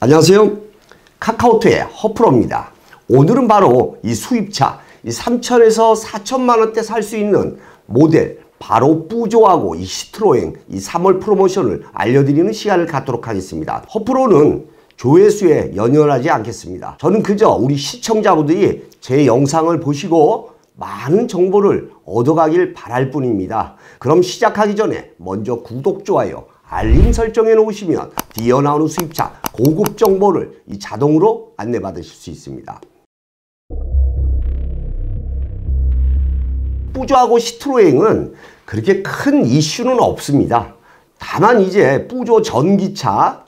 안녕하세요. 카카오톡의 허프로입니다. 오늘은 바로 이 수입차, 이 3천에서 4천만원대 살 수 있는 모델, 바로 뿌조하고 이 시트로엥, 이 3월 프로모션을 알려드리는 시간을 갖도록 하겠습니다. 허프로는 조회수에 연연하지 않겠습니다. 저는 그저 우리 시청자분들이 제 영상을 보시고 많은 정보를 얻어가길 바랄 뿐입니다. 그럼 시작하기 전에 먼저 구독, 좋아요, 알림 설정해 놓으시면 뒤에 나오는 수입차 고급 정보를 이 자동으로 안내받으실 수 있습니다. 뿌조하고 시트로엥은 그렇게 큰 이슈는 없습니다. 다만 이제 뿌조 전기차가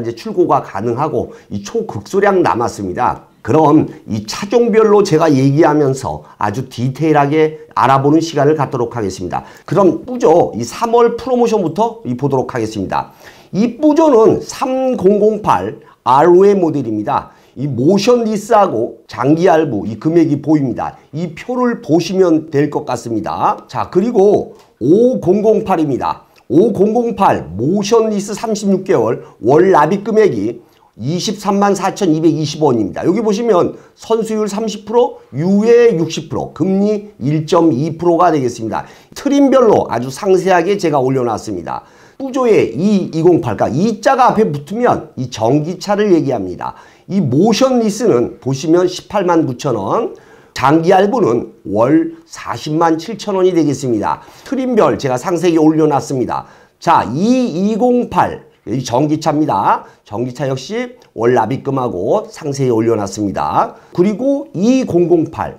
이제 출고가 가능하고 이 초극소량 남았습니다. 그럼 이 차종별로 제가 얘기하면서 아주 디테일하게 알아보는 시간을 갖도록 하겠습니다. 그럼 뿌조 이 3월 프로모션부터 보도록 하겠습니다. 이 뿌조는 3008 ROA 모델입니다. 이 모션 리스하고 장기 할부 이 금액이 보입니다. 이 표를 보시면 될 것 같습니다. 자, 그리고 5008입니다. 5008 모션 리스 36개월 월 납입 금액이 234,220원입니다. 여기 보시면 선수율 30%, 유예 60%, 금리 1.2%가 되겠습니다. 트림별로 아주 상세하게 제가 올려놨습니다. 뿌조의 E208가 E자가 앞에 붙으면 이 전기차를 얘기합니다. 이 모션 리스는 보시면 189,000원, 장기 할부는 월 407,000원이 되겠습니다. 트림별 제가 상세히 올려놨습니다. 자, E208 이 전기차입니다. 전기차 역시 월 납입금하고 상세히 올려놨습니다. 그리고 2008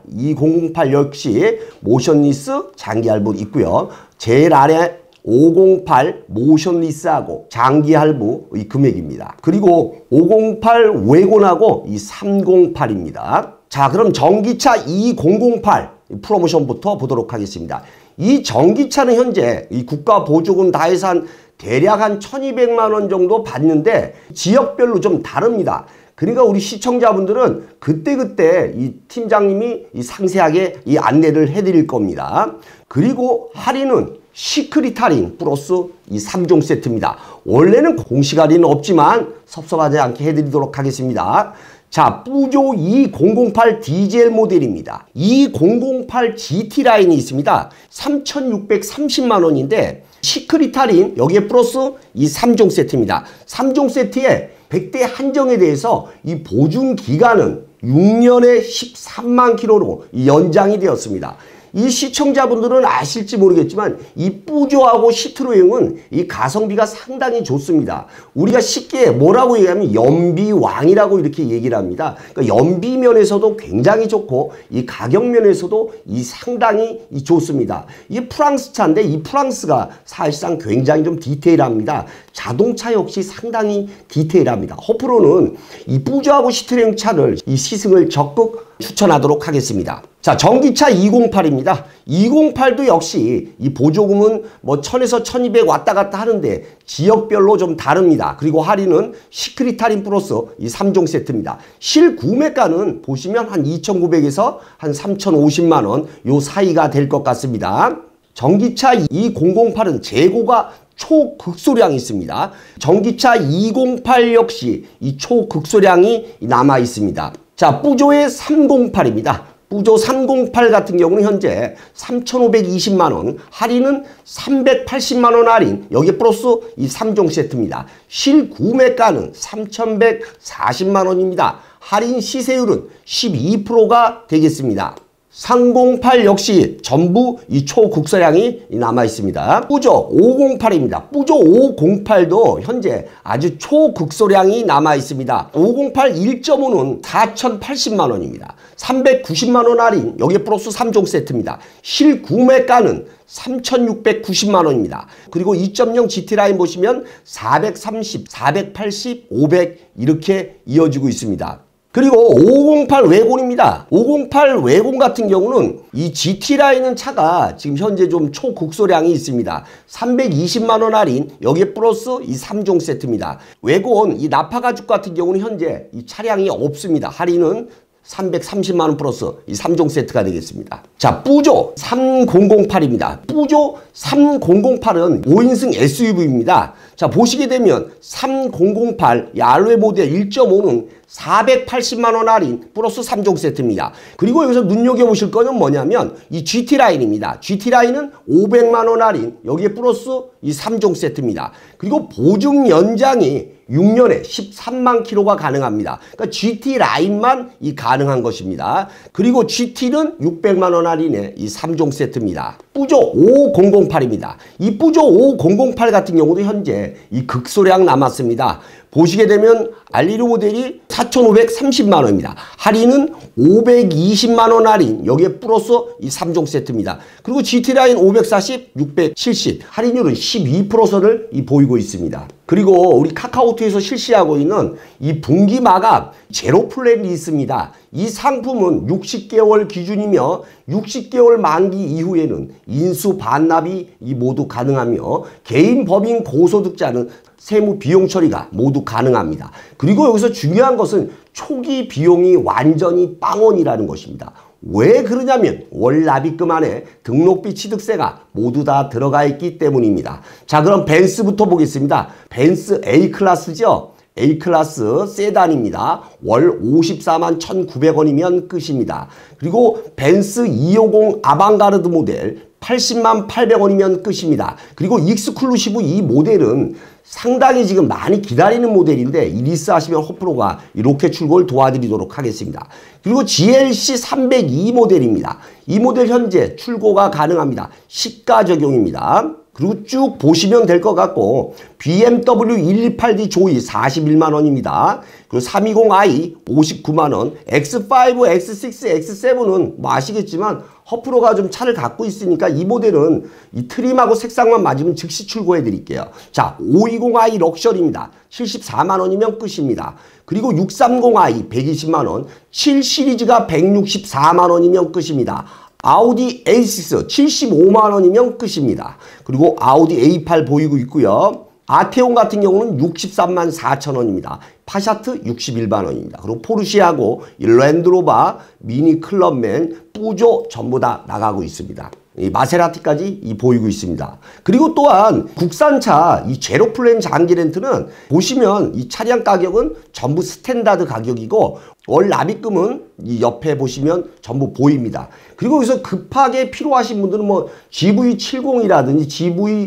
역시 모션리스 장기 할부 있고요. 제일 아래 508 모션리스하고 장기 할부 이 금액입니다. 그리고 508 외곤하고 이 308입니다. 자, 그럼 전기차 2008 프로모션부터 보도록 하겠습니다. 이 전기차는 현재 이 국가 보조금 다 해서 한 대략 한 1,200만원 정도 받는데 지역별로 좀 다릅니다. 그러니까 우리 시청자분들은 그때그때 이 팀장님이 이 상세하게 이 안내를 해드릴 겁니다. 그리고 할인은 시크릿 할인 플러스 이 3종 세트입니다. 원래는 공식 할인은 없지만 섭섭하지 않게 해드리도록 하겠습니다. 자, 뿌조 2008 디젤 모델입니다. 2008 GT 라인이 있습니다. 3,630만원인데 시크릿 할인 여기에 플러스 이 3종 세트입니다. 3종 세트에 100대 한정에 대해서 이 보증 기간은 6년에 13만 킬로로 연장이 되었습니다. 이 시청자분들은 아실지 모르겠지만 이 뿌조하고 시트로엥은 이 가성비가 상당히 좋습니다. 우리가 쉽게 뭐라고 얘기하면 연비왕이라고 이렇게 얘기를 합니다. 그러니까 연비면에서도 굉장히 좋고 이 가격면에서도 이 상당히 좋습니다. 이게 프랑스 차인데 이 프랑스가 사실상 굉장히 좀 디테일합니다. 자동차 역시 상당히 디테일합니다. 허프로는 이 뿌조하고 시트로엥 차를 이 시승을 적극 추천하도록 하겠습니다. 자, 전기차 208입니다. 208도 역시 이 보조금은 뭐 1,000에서 1,200 왔다 갔다 하는데 지역별로 좀 다릅니다. 그리고 할인은 시크릿 할인 플러스 이 3종 세트입니다. 실구매가는 보시면 한 2,900에서 한 3,050만원 요 사이가 될 것 같습니다. 전기차 2008은 재고가 초극소량이 있습니다. 전기차 208 역시 이 초극소량이 남아 있습니다. 자, 뿌조의 308입니다. 뿌조 308 같은 경우는 현재 3,520만원, 할인은 380만원 할인, 여기에 플러스 이 3종 세트입니다. 실구매가는 3,140만원입니다. 할인 시세율은 12%가 되겠습니다. 308 역시 전부 이 초국서량이 남아 있습니다. 뿌조 508입니다. 뿌조 508도 현재 아주 초국서량이 남아 있습니다. 508 1.5는 4,080만원입니다. 390만원 할인, 여기에 플러스 3종 세트입니다. 실구매가는 3,690만원입니다. 그리고 2.0 GT 라인 보시면 430, 480, 500 이렇게 이어지고 있습니다. 그리고 508 외곤입니다. 508 외곤 같은 경우는 이 GT 라인은 차가 지금 현재 좀 초국소량이 있습니다. 320만원 할인, 여기에 플러스 이 3종 세트입니다. 외곤 이 나파 가죽 같은 경우는 현재 이 차량이 없습니다. 할인은 330만원 플러스 이 3종 세트가 되겠습니다. 자, 뿌조 3008입니다. 뿌조 3008은 5인승 SUV입니다. 자, 보시게 되면 3008 이 알로에 모델 1.5는 480만원 할인 플러스 3종 세트입니다. 그리고 여기서 눈여겨보실 거는 뭐냐면 이 GT 라인입니다. GT 라인은 500만원 할인, 여기에 플러스 이 3종 세트입니다. 그리고 보증 연장이 6년에 13만 킬로가 가능합니다. 그러니까 GT 라인만 이 가능한 것입니다. 그리고 GT는 600만원 할인에 이 3종 세트입니다. 뿌조 5008입니다. 이 뿌조 5008 같은 경우도 현재 이 극소량 남았습니다. 보시게 되면 알리로 모델이 4,530만원입니다. 할인은 520만원 할인, 여기에 플러스 이 3종 세트입니다. 그리고 GT 라인 540, 670 할인율은 12%를 보이고 있습니다. 그리고 우리 카카오톡에서 실시하고 있는 이 분기 마감 제로 플랜이 있습니다. 이 상품은 60개월 기준이며 60개월 만기 이후에는 인수 반납이 모두 가능하며 개인 법인 고소득자는 세무 비용 처리가 모두 가능합니다. 그리고 여기서 중요한 것은 초기 비용이 완전히 0원이라는 것입니다. 왜 그러냐면 월 납입금 안에 등록비 취득세가 모두 다 들어가 있기 때문입니다. 자, 그럼 벤츠부터 보겠습니다. 벤츠 A클래스죠. A클래스 세단입니다. 월 54만 1,900원이면 끝입니다. 그리고 벤츠 250 아방가르드 모델 80만 800원이면 끝입니다. 그리고 익스클루시브 이 모델은 상당히 지금 많이 기다리는 모델인데 이 리스하시면 호프로가 로켓 출고를 도와드리도록 하겠습니다. 그리고 GLC 302 모델입니다. 이 모델 현재 출고가 가능합니다. 시가 적용입니다. 그리고 쭉 보시면 될 것 같고 BMW 128D 조이 41만원입니다. 그리고 320i 59만원, X5, X6, X7은 뭐 아시겠지만 허프로가 좀 차를 갖고 있으니까 이 모델은 이 트림하고 색상만 맞으면 즉시 출고해 드릴게요. 자, 520i 럭셔리입니다. 74만원이면 끝입니다. 그리고 630i 120만원, 7 시리즈가 164만원이면 끝입니다. 아우디 A6 75만원이면 끝입니다. 그리고 아우디 A8 보이고 있고요. 아테온 같은 경우는 63만 4천원입니다. 파샤트 61만원입니다. 그리고 포르쉐하고 랜드로버, 미니 클럽맨, 뿌조 전부 다 나가고 있습니다. 이 마세라티까지 이 보이고 있습니다. 그리고 또한 국산차 이 제로플랜 장기 렌트는 보시면 이 차량 가격은 전부 스탠다드 가격이고 월 납입금은 이 옆에 보시면 전부 보입니다. 그리고 여기서 급하게 필요하신 분들은 뭐 GV70이라든지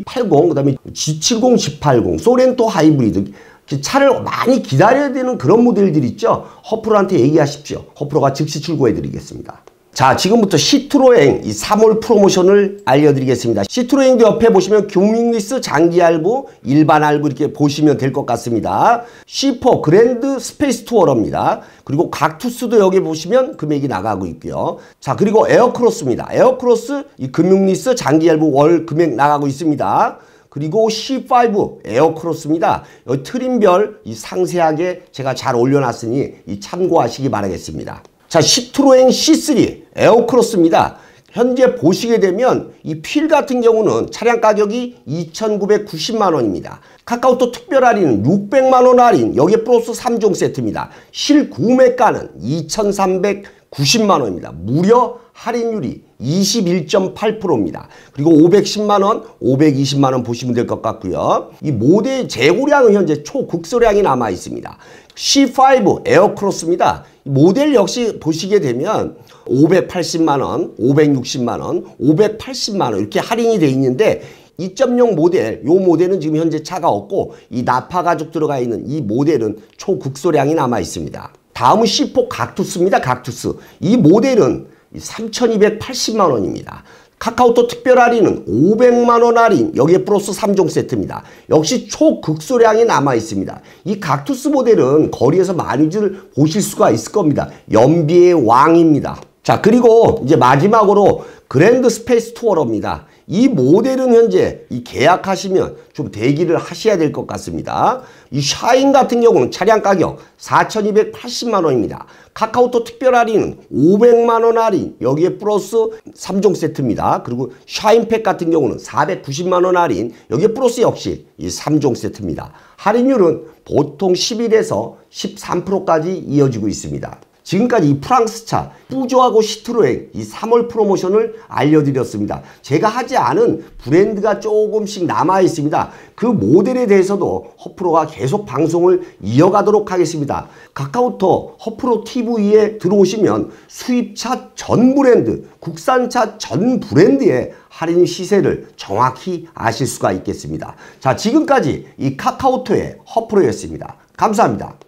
GV80, 그다음에 G70, G80, 소렌토 하이브리드 차를 많이 기다려야 되는 그런 모델들 있죠. 허프로한테 얘기하십시오. 허프로가 즉시 출고해 드리겠습니다. 자, 지금부터 시트로엥 이 3월 프로모션을 알려드리겠습니다. 시트로엥도 옆에 보시면 교민리스 장기 할부, 일반 할부 이렇게 보시면 될 것 같습니다. C4 그랜드 스페이스 투어러입니다. 그리고 각 투수도 여기 보시면 금액이 나가고 있고요. 자, 그리고 에어크로스입니다. 에어크로스 이 금융리스 장기 할부 월 금액 나가고 있습니다. 그리고 C5 에어크로스입니다. 여기 트림별 이 상세하게 제가 잘 올려놨으니 이 참고하시기 바라겠습니다. 자, 시트로엥 C3 에어크로스입니다. 현재 보시게 되면 이 필 같은 경우는 차량 가격이 2,990만원입니다. 카카오톡 특별 할인은 600만원 할인, 여기에 플러스 3종 세트입니다. 실구매가는 2,390만원입니다. 무려 할인율이 21.8%입니다. 그리고 510만원, 520만원 보시면 될 것 같고요. 이 모델 재고량은 현재 초국소량이 남아 있습니다. C5 에어크로스입니다. 모델 역시 보시게 되면 580만원, 560만원, 580만원 이렇게 할인이 돼 있는데 2.0 모델, 이 모델은 지금 현재 차가 없고 이 나파 가죽 들어가 있는 이 모델은 초국소량이 남아 있습니다. 다음은 C4 각투스입니다. 각투스. 이 모델은 3,280만원입니다. 카카오톡 특별 할인은 500만원 할인, 여기에 플러스 3종 세트입니다. 역시 초극소량이 남아있습니다. 이 각투스 모델은 거리에서 많이들 보실 수가 있을 겁니다. 연비의 왕입니다. 자, 그리고 이제 마지막으로 그랜드 스페이스 투어러입니다. 이 모델은 현재 이 계약하시면 좀 대기를 하셔야 될 것 같습니다. 이 샤인 같은 경우는 차량 가격 4,280만원입니다. 카카오톡 특별 할인은 500만원 할인, 여기에 플러스 3종 세트입니다. 그리고 샤인팩 같은 경우는 490만원 할인, 여기에 플러스 역시 이 3종 세트입니다. 할인율은 보통 11에서 13%까지 이어지고 있습니다. 지금까지 이 프랑스 차 뿌조하고 시트로엥 이 3월 프로모션을 알려드렸습니다. 제가 하지 않은 브랜드가 조금씩 남아있습니다. 그 모델에 대해서도 허프로가 계속 방송을 이어가도록 하겠습니다. 카카오톡 허프로 TV에 들어오시면 수입차 전 브랜드, 국산차 전 브랜드의 할인 시세를 정확히 아실 수가 있겠습니다. 자, 지금까지 이 카카오톡의 허프로였습니다. 감사합니다.